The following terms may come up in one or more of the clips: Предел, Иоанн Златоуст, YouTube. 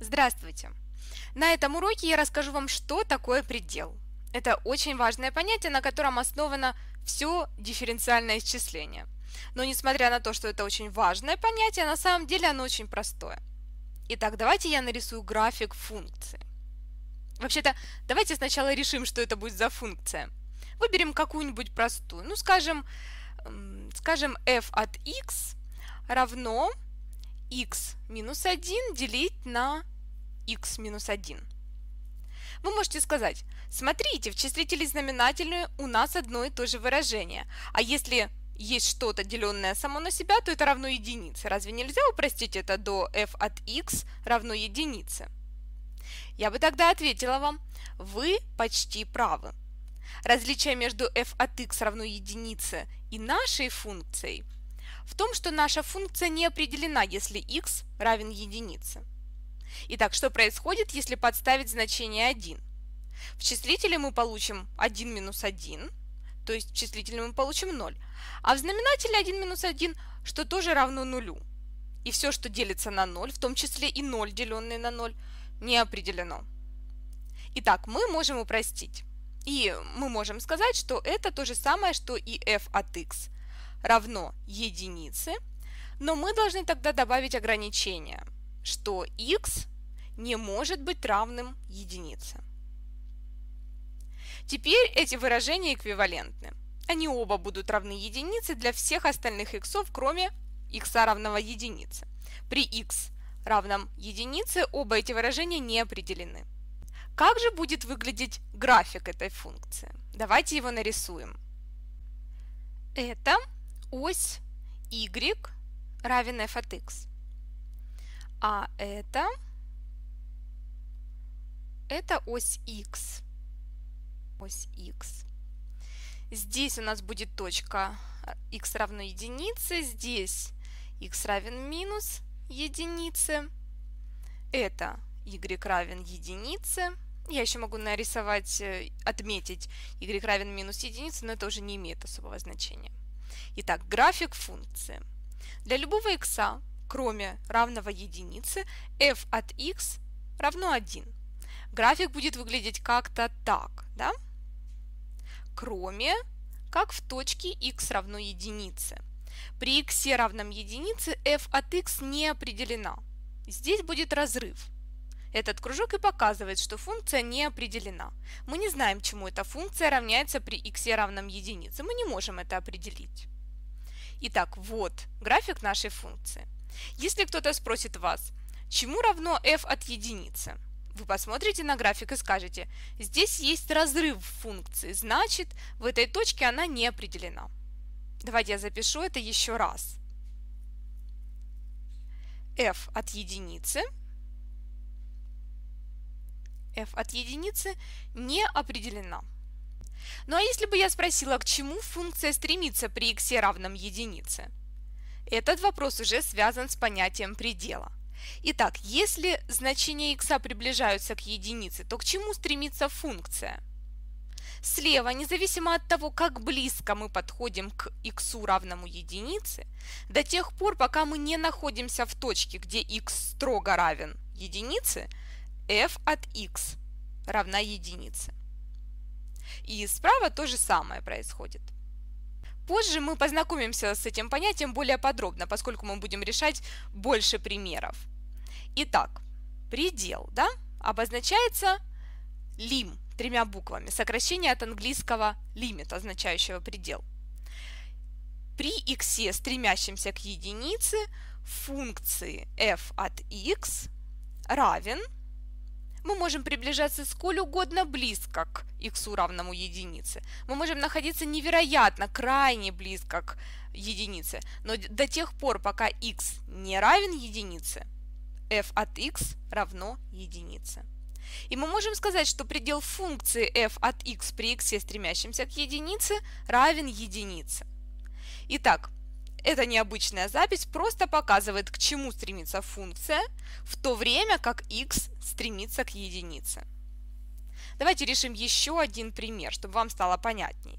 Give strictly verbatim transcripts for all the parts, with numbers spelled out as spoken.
Здравствуйте! На этом уроке я расскажу вам, что такое предел. Это очень важное понятие, на котором основано все дифференциальное исчисление. Но несмотря на то, что это очень важное понятие, на самом деле оно очень простое. Итак, давайте я нарисую график функции. Вообще-то, давайте сначала решим, что это будет за функция. Выберем какую-нибудь простую. Ну, скажем, скажем, f от x равно x минус один делить на x минус один. Вы можете сказать, смотрите, в числителе и знаменателе у нас одно и то же выражение. А если есть что-то, деленное само на себя, то это равно единице. Разве нельзя упростить это до f от x равно единице? Я бы тогда ответила вам, вы почти правы. Различие между f от x равно единице и нашей функцией в том, что наша функция не определена, если x равен единице. Итак, что происходит, если подставить значение один? В числителе мы получим один минус один, то есть в числителе мы получим ноль, а в знаменателе один минус один, что тоже равно нулю. И все, что делится на ноль, в том числе и ноль, деленное на ноль, не определено. Итак, мы можем упростить. И мы можем сказать, что это то же самое, что и f от x равно единице, но мы должны тогда добавить ограничение, что x не может быть равным единице. Теперь эти выражения эквивалентны. Они оба будут равны единице для всех остальных иксов, кроме x равного единице. При x равном единице оба эти выражения не определены. Как же будет выглядеть график этой функции? Давайте его нарисуем. Это ось y равен f от x. А это, это ось x. Ось x. Здесь у нас будет точка x равно единице, здесь x равен минус единице. Это y равен единице. Я еще могу нарисовать, отметить y равен минус единице, но это уже не имеет особого значения. Итак, график функции. Для любого x, кроме равного единице, f от x равно один. График будет выглядеть как-то так, да? Кроме, как в точке x равно единице. При x равном единице f от x не определена. Здесь будет разрыв. Этот кружок и показывает, что функция не определена. Мы не знаем, чему эта функция равняется при x равном единице. Мы не можем это определить. Итак, вот график нашей функции. Если кто-то спросит вас, чему равно f от единицы, вы посмотрите на график и скажете, здесь есть разрыв функции, значит, в этой точке она не определена. Давайте я запишу это еще раз. f от единицы f от единицы не определена. Ну а если бы я спросила, к чему функция стремится при x равном единице? Этот вопрос уже связан с понятием предела. Итак, если значения x приближаются к единице, то к чему стремится функция? Слева, независимо от того, как близко мы подходим к x равному единице, до тех пор, пока мы не находимся в точке, где x строго равен единице, f от x равна единице. И справа то же самое происходит. Позже мы познакомимся с этим понятием более подробно, поскольку мы будем решать больше примеров. Итак, предел, да, обозначается лим тремя буквами, сокращение от английского limit, означающего предел. При x, стремящемся к единице, функции f от x равен, мы можем приближаться сколь угодно близко к x равному единице. Мы можем находиться невероятно, крайне близко к единице. Но до тех пор, пока x не равен единице, f от x равно единице. И мы можем сказать, что предел функции f от x при x, стремящемся к единице, равен единице. Итак, эта необычная запись просто показывает, к чему стремится функция, в то время как x стремится к единице. Давайте решим еще один пример, чтобы вам стало понятней.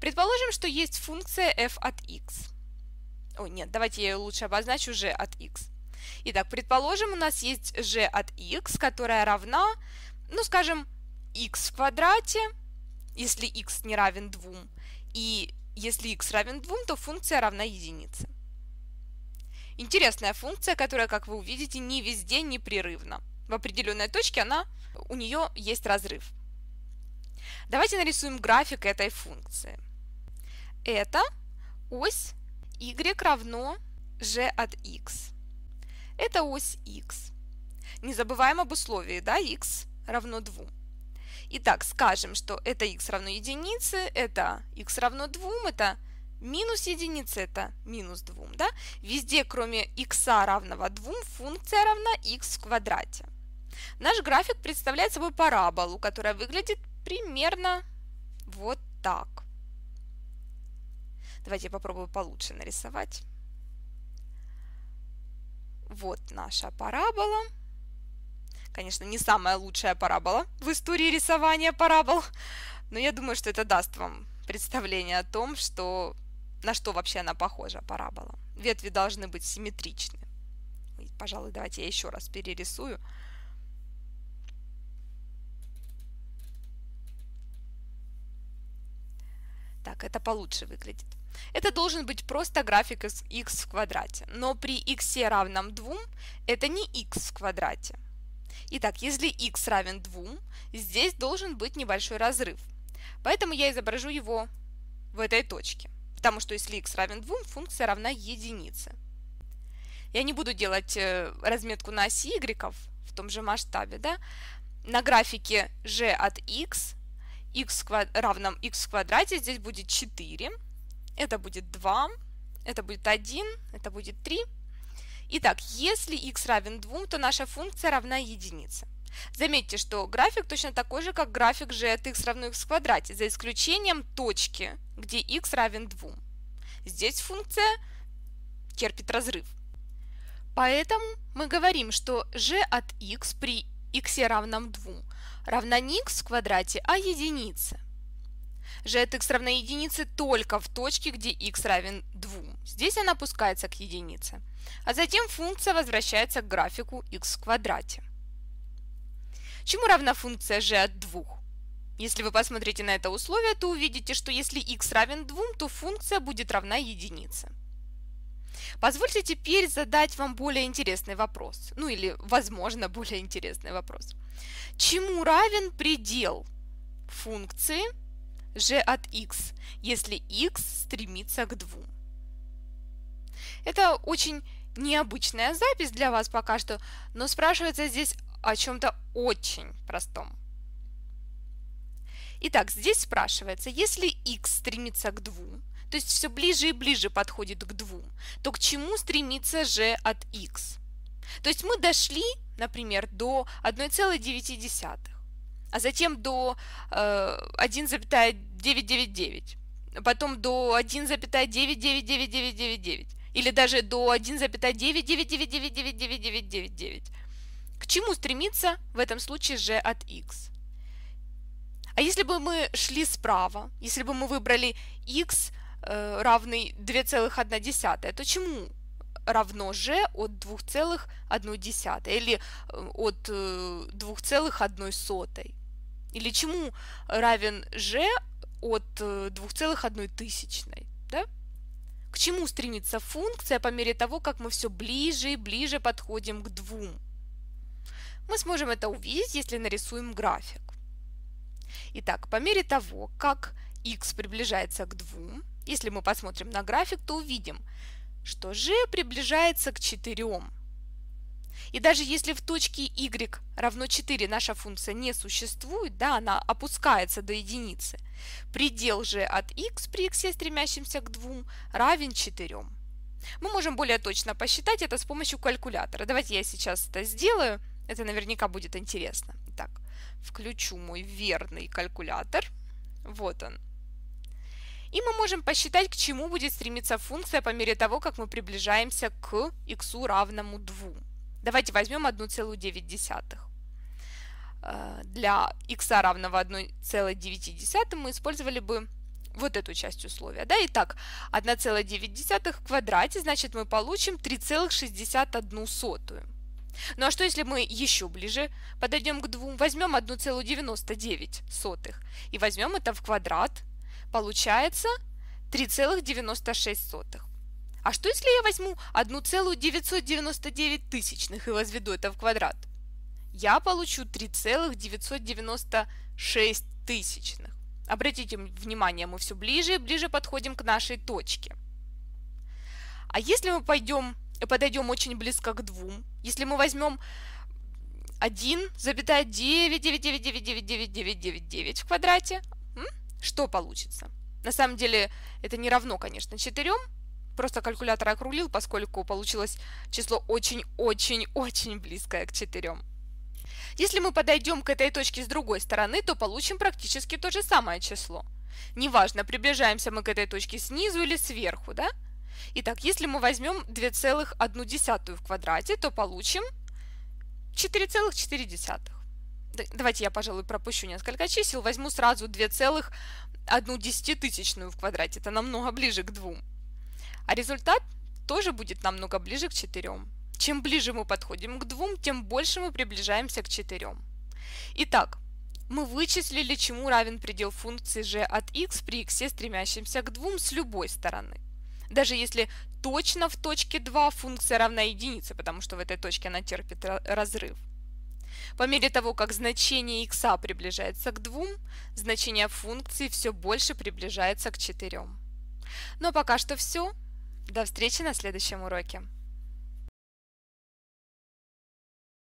Предположим, что есть функция f от x. О, нет, давайте я ее лучше обозначу g от x. Итак, предположим, у нас есть g от x, которая равна, ну, скажем, x в квадрате, если x не равен двум. И если x равен двум, то функция равна единице. Интересная функция, которая, как вы увидите, не везде непрерывна. В определенной точке она, у нее есть разрыв. Давайте нарисуем график этой функции. Это ось y равно g от x. Это ось x. Не забываем об условии, да, x равно двум. Итак, скажем, что это x равно единице, это x равно двум, это минус единица, это минус двум. Да? Везде, кроме x равного двум, функция равна x в квадрате. Наш график представляет собой параболу, которая выглядит примерно вот так. Давайте я попробую получше нарисовать. Вот наша парабола. Конечно, не самая лучшая парабола в истории рисования парабол, но я думаю, что это даст вам представление о том, что, на что вообще она похожа, парабола. Ветви должны быть симметричны. И, пожалуй, давайте я еще раз перерисую. Так, это получше выглядит. Это должен быть просто график x в квадрате, но при x равном двум это не x в квадрате. Итак, если x равен двум, здесь должен быть небольшой разрыв. Поэтому я изображу его в этой точке, потому что если x равен двум, функция равна единице. Я не буду делать разметку на оси y в том же масштабе. Да? На графике g от x, x равном x в квадрате, здесь будет четыре, это будет два, это будет один, это будет три. Итак, если x равен двум, то наша функция равна единице. Заметьте, что график точно такой же, как график g от x равно x в квадрате, за исключением точки, где x равен двум. Здесь функция терпит разрыв. Поэтому мы говорим, что g от x при x равном двум равна не x в квадрате, а единице. G от x равна единице только в точке, где x равен двум. Здесь она опускается к единице. А затем функция возвращается к графику x в квадрате. Чему равна функция g от двух? Если вы посмотрите на это условие, то увидите, что если x равен двум, то функция будет равна единице. Позвольте теперь задать вам более интересный вопрос. Ну или, возможно, более интересный вопрос. Чему равен предел функции g от x, если x стремится к двум? Это очень необычная запись для вас пока что, но спрашивается здесь о чем-то очень простом. Итак, здесь спрашивается, если x стремится к двум, то есть все ближе и ближе подходит к двум, то к чему стремится g от x? То есть мы дошли, например, до одной целой девяти десятых, а затем до э, одной целой девятьсот девяносто девять, потом до одной целой девятьсот девяносто девять тысяч девятьсот девяносто девять, или даже до одной целой девятьсот девяносто девять тысяч девятьсот девяносто девять. К чему стремится в этом случае g от x? А если бы мы шли справа, если бы мы выбрали x э, равный две целых одна десятая, то чему равно g от двух целых одной десятой или от двух целых одной сотой? Или чему равен g от двух целых одной тысячной? Да? К чему стремится функция по мере того, как мы все ближе и ближе подходим к двум? Мы сможем это увидеть, если нарисуем график. Итак, по мере того, как x приближается к двум, если мы посмотрим на график, то увидим, что g приближается к четырем. И даже если в точке y равно четыре наша функция не существует, да, она опускается до единицы, предел же от x при x, стремящемся к двум, равен четырем. Мы можем более точно посчитать это с помощью калькулятора. Давайте я сейчас это сделаю, это наверняка будет интересно. Итак, включу мой верный калькулятор. Вот он. И мы можем посчитать, к чему будет стремиться функция по мере того, как мы приближаемся к x равному двум. Давайте возьмем одну целую девять десятых. Для x равного одной целой девяти десятых мы использовали бы вот эту часть условия. Да? Итак, одна целая девять десятых в квадрате, значит, мы получим три целых шестьдесят одну сотую. Ну а что, если мы еще ближе подойдем к двум, возьмем одну целую девяносто девять сотых и возьмем это в квадрат, получается три целых девяносто шесть сотых. А что, если я возьму одну целую девятьсот девяносто девять тысячных и возведу это в квадрат? Я получу три целых девятьсот девяносто шесть тысячных. Обратите внимание, мы все ближе и ближе подходим к нашей точке. А если мы пойдем, подойдем очень близко к двум, если мы возьмем один целых девять девять девять девять девять девять девять девять девять в квадрате, что получится? На самом деле это не равно, конечно, четырем. Просто калькулятор округлил, поскольку получилось число очень-очень-очень близкое к четырем. Если мы подойдем к этой точке с другой стороны, то получим практически то же самое число. Неважно, приближаемся мы к этой точке снизу или сверху, да? Итак, если мы возьмем две целых одну десятую в квадрате, то получим четыре целых четыре десятых. Давайте я, пожалуй, пропущу несколько чисел, возьму сразу две целых одну десятитысячную в квадрате, это намного ближе к двум. А результат тоже будет намного ближе к четырем. Чем ближе мы подходим к двум, тем больше мы приближаемся к четырем. Итак, мы вычислили, чему равен предел функции g от x при x, стремящемся к двум с любой стороны. Даже если точно в точке два функция равна единице, потому что в этой точке она терпит разрыв. По мере того, как значение x приближается к двум, значение функции все больше приближается к четырем. Но пока что все. До встречи на следующем уроке.